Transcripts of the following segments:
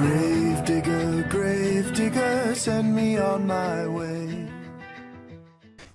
Grave digger, send me on my way.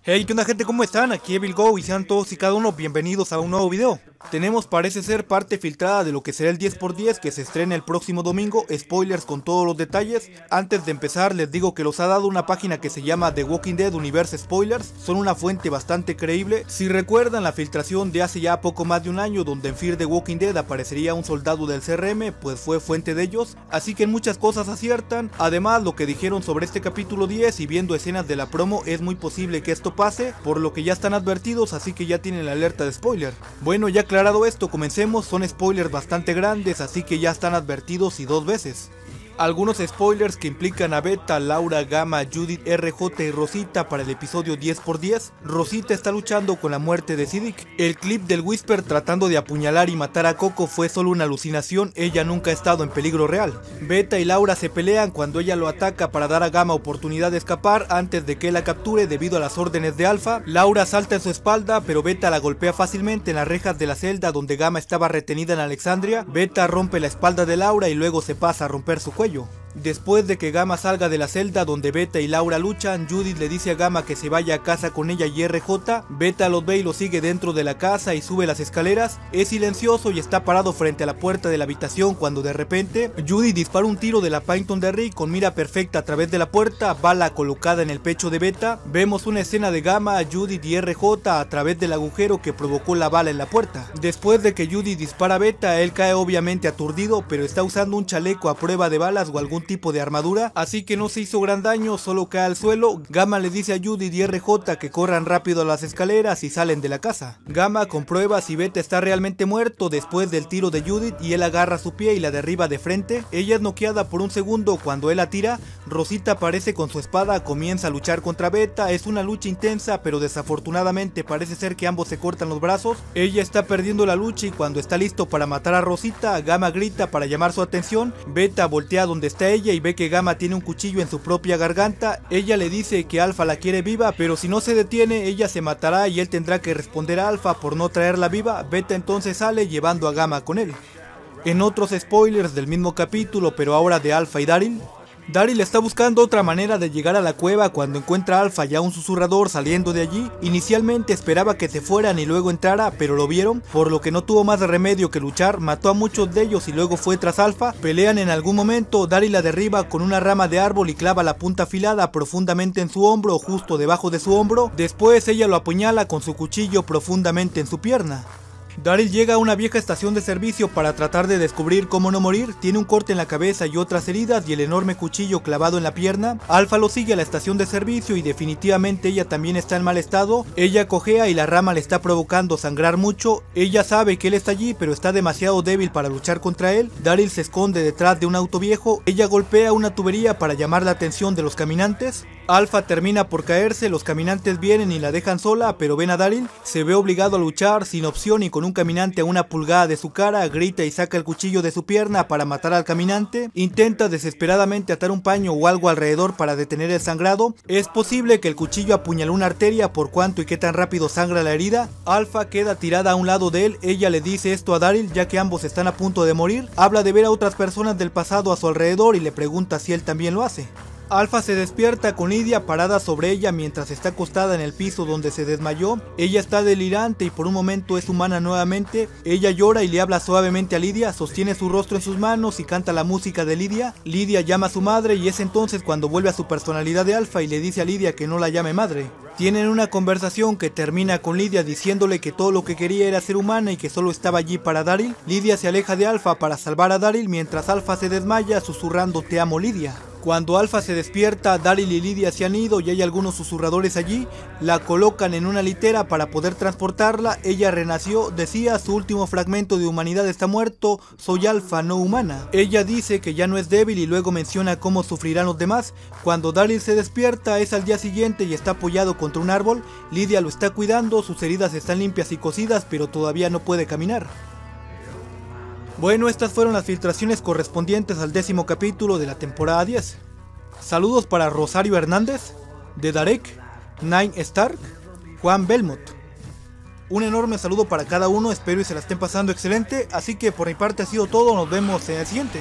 Hey, ¿qué onda, gente? ¿Cómo están? Aquí Evil Go y sean todos y cada uno bienvenidos a un nuevo video. Tenemos, parece ser, parte filtrada de lo que será el 10x10 que se estrena el próximo domingo, spoilers con todos los detalles. Antes de empezar les digo que los ha dado una página que se llama The Walking Dead Universe Spoilers, son una fuente bastante creíble. Si recuerdan la filtración de hace ya poco más de un año donde en Fear The Walking Dead aparecería un soldado del CRM, pues fue fuente de ellos, así que en muchas cosas aciertan. Además, lo que dijeron sobre este capítulo 10 y viendo escenas de la promo, es muy posible que esto pase, por lo que ya están advertidos, así que ya tienen la alerta de spoiler. Bueno, ya aclarado esto, comencemos. Son spoilers bastante grandes, así que ya están advertidos y dos veces. Algunos spoilers que implican a Beta, Laura, Gama, Judith, RJ y Rosita para el episodio 10x10. Rosita está luchando con la muerte de Siddique. El clip del Whisper tratando de apuñalar y matar a Coco fue solo una alucinación, ella nunca ha estado en peligro real. Beta y Laura se pelean cuando ella lo ataca para dar a Gama oportunidad de escapar antes de que la capture debido a las órdenes de Alpha. Laura salta en su espalda, pero Beta la golpea fácilmente en las rejas de la celda donde Gama estaba retenida en Alexandria. Beta rompe la espalda de Laura y luego se pasa a romper su cuello. Después de que Gama salga de la celda donde Beta y Laura luchan, Judith le dice a Gama que se vaya a casa con ella y RJ. Beta los ve y los sigue dentro de la casa y sube las escaleras. Es silencioso y está parado frente a la puerta de la habitación cuando de repente Judith dispara un tiro de la Painton de Rick con mira perfecta a través de la puerta, bala colocada en el pecho de Beta. Vemos una escena de Gama, Judith y RJ a través del agujero que provocó la bala en la puerta. Después de que Judith dispara a Beta, él cae obviamente aturdido, pero está usando un chaleco a prueba de balas o algún tipo de armadura, así que no se hizo gran daño, solo cae al suelo. Gama le dice a Judith y RJ que corran rápido a las escaleras y salen de la casa. Gama comprueba si Beta está realmente muerto después del tiro de Judith y él agarra su pie y la derriba de frente. Ella es noqueada por un segundo cuando él la tira. Rosita aparece con su espada, comienza a luchar contra Beta, es una lucha intensa, pero desafortunadamente parece ser que ambos se cortan los brazos. Ella está perdiendo la lucha y cuando está listo para matar a Rosita, Gama grita para llamar su atención. Beta voltea donde está ella y ve que Gama tiene un cuchillo en su propia garganta. Ella le dice que Alpha la quiere viva, pero si no se detiene ella se matará y él tendrá que responder a Alpha por no traerla viva. Beta entonces sale llevando a Gama con él. En otros spoilers del mismo capítulo, pero ahora de Alpha y Daryl. Daryl está buscando otra manera de llegar a la cueva cuando encuentra a Alpha y a un susurrador saliendo de allí. Inicialmente esperaba que se fueran y luego entrara, pero lo vieron, por lo que no tuvo más remedio que luchar. Mató a muchos de ellos y luego fue tras Alpha. Pelean en algún momento, Daryl la derriba con una rama de árbol y clava la punta afilada profundamente en su hombro, justo debajo de su hombro. Después ella lo apuñala con su cuchillo profundamente en su pierna. Daryl llega a una vieja estación de servicio para tratar de descubrir cómo no morir. Tiene un corte en la cabeza y otras heridas y el enorme cuchillo clavado en la pierna. Alpha lo sigue a la estación de servicio y definitivamente ella también está en mal estado. Ella cojea y la rama le está provocando sangrar mucho. Ella sabe que él está allí, pero está demasiado débil para luchar contra él. Daryl se esconde detrás de un auto viejo. Ella golpea una tubería para llamar la atención de los caminantes. Alpha termina por caerse, los caminantes vienen y la dejan sola, pero ven a Daryl. Se ve obligado a luchar, sin opción y con un caminante a una pulgada de su cara. Grita y saca el cuchillo de su pierna para matar al caminante. Intenta desesperadamente atar un paño o algo alrededor para detener el sangrado. Es posible que el cuchillo apuñaló una arteria por cuánto y qué tan rápido sangra la herida. Alpha queda tirada a un lado de él. Ella le dice esto a Daryl ya que ambos están a punto de morir. Habla de ver a otras personas del pasado a su alrededor y le pregunta si él también lo hace. Alpha se despierta con Lydia parada sobre ella mientras está acostada en el piso donde se desmayó. Ella está delirante y por un momento es humana nuevamente. Ella llora y le habla suavemente a Lydia, sostiene su rostro en sus manos y canta la música de Lydia. Lydia llama a su madre y es entonces cuando vuelve a su personalidad de Alpha y le dice a Lydia que no la llame madre. Tienen una conversación que termina con Lydia diciéndole que todo lo que quería era ser humana y que solo estaba allí para Daryl. Lydia se aleja de Alpha para salvar a Daryl mientras Alpha se desmaya susurrando "Te amo, Lydia". Cuando Alpha se despierta, Daryl y Lydia se han ido y hay algunos susurradores allí. La colocan en una litera para poder transportarla. Ella renació, decía su último fragmento de humanidad está muerto, soy Alpha no humana. Ella dice que ya no es débil y luego menciona cómo sufrirán los demás. Cuando Daryl se despierta es al día siguiente y está apoyado contra un árbol. Lydia lo está cuidando, sus heridas están limpias y cosidas, pero todavía no puede caminar. Bueno, estas fueron las filtraciones correspondientes al 10º capítulo de la temporada 10. Saludos para Rosario Hernández, The Darek, Nine Stark, Juan Belmont. Un enorme saludo para cada uno, espero y se la estén pasando excelente. Así que por mi parte ha sido todo, nos vemos en el siguiente.